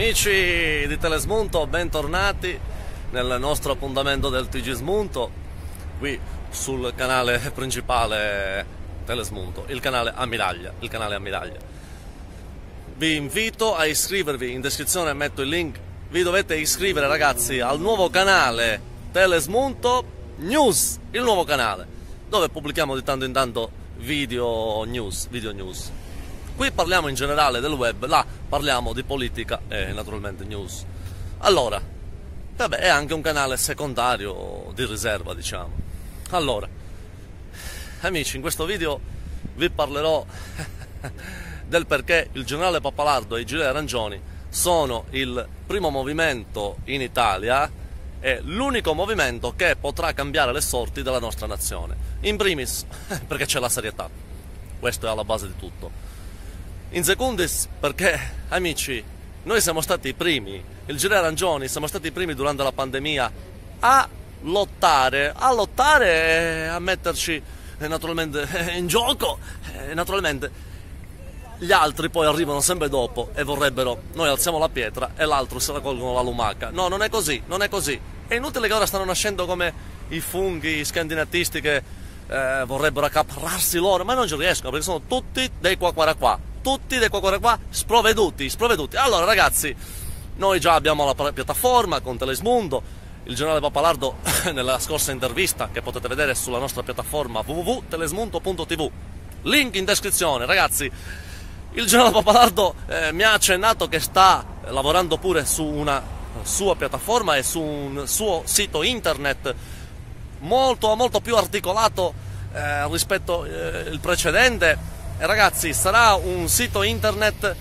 Amici di Telesmunto, bentornati nel nostro appuntamento del TG Smunto, qui sul canale principale Telesmunto, il canale Ammiraglia, Vi invito a iscrivervi, in descrizione metto il link, vi dovete iscrivere ragazzi al nuovo canale Telesmunto News, il nuovo canale, dove pubblichiamo di tanto in tanto video news. Qui parliamo in generale del web, là parliamo di politica e naturalmente news. Allora, vabbè, è anche un canale secondario di riserva, diciamo. Allora, amici, in questo video vi parlerò del perché il generale Pappalardo e i Gilet Arancioni sono il primo movimento in Italia e l'unico movimento che potrà cambiare le sorti della nostra nazione. In primis, perché c'è la serietà. Questo è alla base di tutto. In secondis, perché, amici, noi siamo stati i primi, il Gilet Arancioni, siamo stati i primi durante la pandemia a lottare e a metterci naturalmente in gioco. Naturalmente gli altri poi arrivano sempre dopo e vorrebbero, noi alziamo la pietra e l'altro se la colgono la lumaca. No, non è così, non è così. È inutile che ora stanno nascendo come i funghi scandinatisti che vorrebbero accaparrarsi loro, ma non ci riescono perché sono tutti dei quaquaraquà. Tutti dei qua sproveduti. Allora ragazzi, noi già abbiamo la piattaforma con Telesmunto, il generale Pappalardo nella scorsa intervista che potete vedere sulla nostra piattaforma www.telesmunto.tv, link in descrizione. Ragazzi, il generale Pappalardo mi ha accennato che sta lavorando pure su una sua piattaforma e su un suo sito internet molto più articolato rispetto al precedente. Ragazzi, sarà un sito internet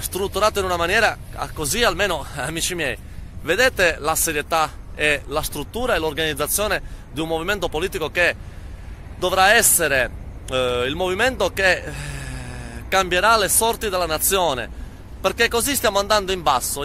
strutturato in una maniera così, almeno amici miei, vedete la serietà e la struttura e l'organizzazione di un movimento politico che dovrà essere il movimento che cambierà le sorti della nazione, perché così stiamo andando in basso.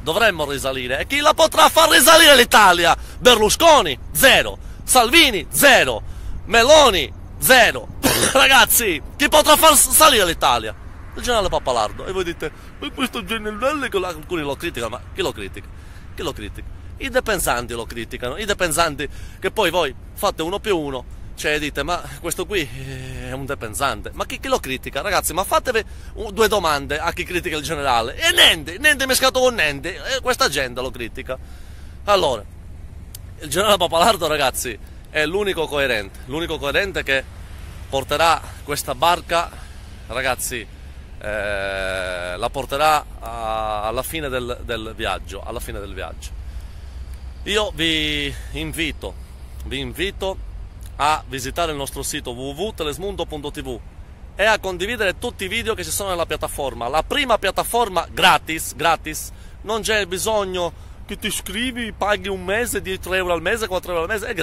Dovremmo risalire, e chi la potrà far risalire l'Italia? Berlusconi 0, Salvini 0, Meloni 0. Ragazzi, chi potrà far salire l'Italia? Il generale Pappalardo. E voi dite, ma questo generale, alcuni lo criticano, ma chi lo critica? Chi lo critica? I depensanti lo criticano, i depensanti che poi voi fate 1+1, cioè dite, ma questo qui è un depensante, ma chi lo critica? Ragazzi, ma fatevi due domande a chi critica il generale. E niente mescato con niente, e questa gente lo critica. Allora, il generale Pappalardo, ragazzi, è l'unico coerente che porterà questa barca, ragazzi, la porterà alla fine del viaggio, Io vi invito a visitare il nostro sito www.telesmunto.tv e a condividere tutti i video che ci sono nella piattaforma, la prima piattaforma gratis, non c'è bisogno che ti iscrivi, paghi un mese di 3 euro al mese, 4 euro al mese, è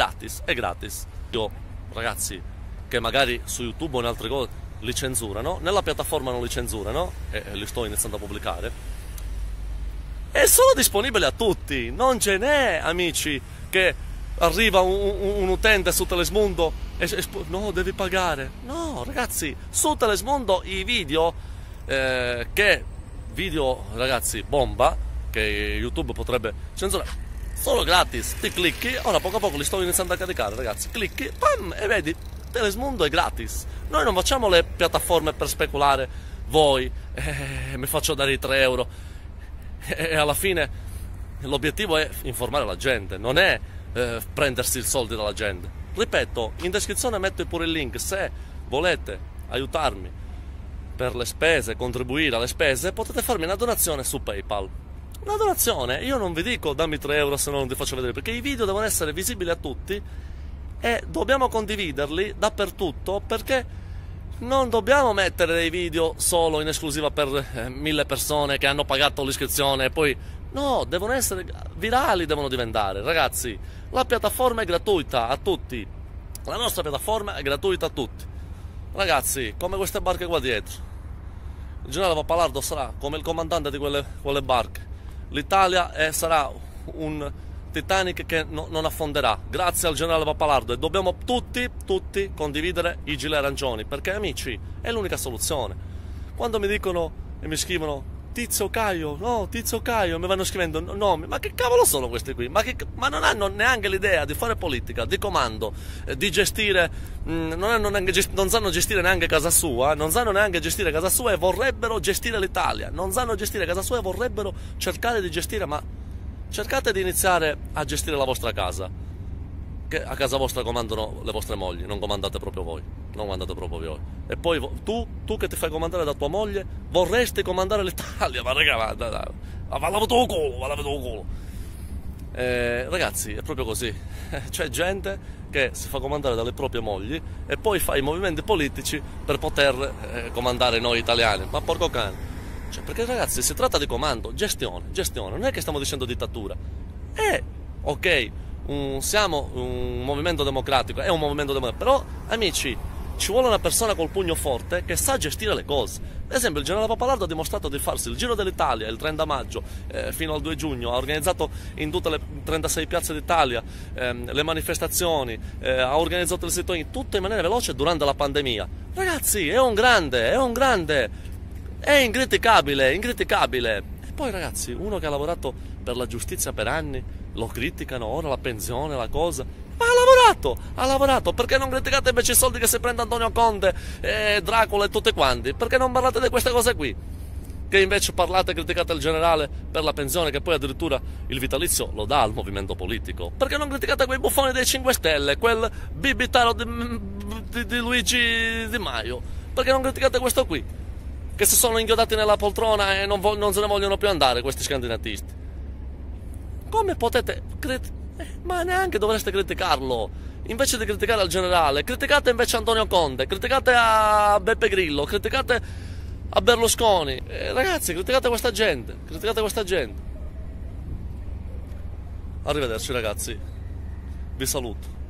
gratis. Io, ragazzi, che magari su YouTube o in altre cose li censurano, nella piattaforma non li censurano, e li sto iniziando a pubblicare, è solo disponibile a tutti, non ce n'è, amici, che arriva un utente su Telesmundo e no, devi pagare. No, ragazzi, su Telesmundo i video, ragazzi, bomba, che YouTube potrebbe censurare, solo gratis, ti clicchi, ora poco a poco li sto iniziando a caricare, ragazzi, clicchi, pam, e vedi, Telesmundo è gratis. Noi non facciamo le piattaforme per speculare. Voi mi faccio dare i 3 euro e alla fine l'obiettivo è informare la gente, non è prendersi i soldi dalla gente. Ripeto, in descrizione metto pure il link se volete aiutarmi per le spese, contribuire alle spese, potete farmi una donazione su PayPal. Una donazione, io non vi dico dammi 3 euro se no non ti faccio vedere, perché i video devono essere visibili a tutti e dobbiamo condividerli dappertutto, perché non dobbiamo mettere dei video solo in esclusiva per 1000 persone che hanno pagato l'iscrizione e poi no, devono essere virali, devono diventare. Ragazzi, la piattaforma è gratuita a tutti, la nostra piattaforma è gratuita a tutti, ragazzi, come queste barche qua dietro. Il generale Pappalardo sarà come il comandante di quelle barche, l'Italia sarà un Titanic che non affonderà grazie al generale Pappalardo, e dobbiamo tutti condividere i Gilet Arancioni, perché amici è l'unica soluzione. Quando mi dicono e mi scrivono Tizio Caio, no, Tizio Caio, mi vanno scrivendo nomi. Ma che cavolo sono questi qui? Ma non hanno neanche l'idea di fare politica, di comando, di gestire, non sanno gestire neanche casa sua, non sanno neanche gestire casa sua e vorrebbero gestire l'Italia, non sanno gestire casa sua e vorrebbero cercare di gestire, ma cercate di iniziare a gestire la vostra casa, che a casa vostra comandano le vostre mogli, non comandate proprio voi. Non mandate proprio voi. E poi tu che ti fai comandare da tua moglie, vorresti comandare l'Italia, ma raga, ma lavato il culo, ma lavato il culo. Ragazzi, è proprio così. C'è gente che si fa comandare dalle proprie mogli e poi fa i movimenti politici per poter comandare noi italiani. Ma porco cane. Cioè, perché ragazzi, si tratta di comando, gestione, gestione. Non è che stiamo dicendo dittatura. Ok, siamo un movimento democratico, è un movimento democratico, però, amici, ci vuole una persona col pugno forte che sa gestire le cose. Ad esempio, il generale Pappalardo ha dimostrato di farsi il giro dell'Italia il 30 maggio fino al 2 giugno, ha organizzato in tutte le 36 piazze d'Italia le manifestazioni, ha organizzato le situazioni, tutto in maniera veloce durante la pandemia. Ragazzi, è un grande, è incriticabile, incriticabile. E poi ragazzi, uno che ha lavorato per la giustizia per anni, lo criticano ora, la pensione, la cosa. Ma ha lavorato, perché non criticate invece i soldi che si prende Antonio Conte e Dracula e tutti quanti? Perché non parlate di queste cose qui? Che invece parlate e criticate il generale per la pensione, che poi addirittura il vitalizio lo dà al movimento politico. Perché non criticate quei buffoni dei 5 Stelle, quel bibitaro di Luigi Di Maio? Perché non criticate questo qui? Che si sono inchiodati nella poltrona e non se ne vogliono più andare questi scandinatisti. Come potete criticare? Ma neanche dovreste criticarlo. Invece di criticare al generale, criticate invece Antonio Conte, criticate a Beppe Grillo, criticate a Berlusconi. Ragazzi, criticate questa gente, criticate questa gente. Arrivederci ragazzi, vi saluto.